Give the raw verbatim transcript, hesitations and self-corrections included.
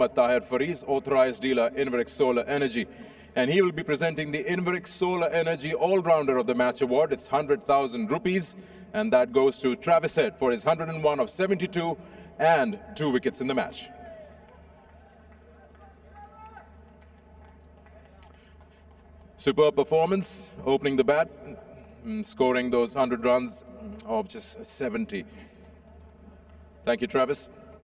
Ahmad Tahir Fariz, authorized dealer, Inverex Solar Energy. And he will be presenting the Inverex Solar Energy All-Rounder of the Match Award. It's one hundred thousand rupees, and that goes to Travis Head for his one hundred and one of seventy-two and two wickets in the match. Superb performance, opening the bat, scoring those one hundred runs of just seventy. Thank you, Travis.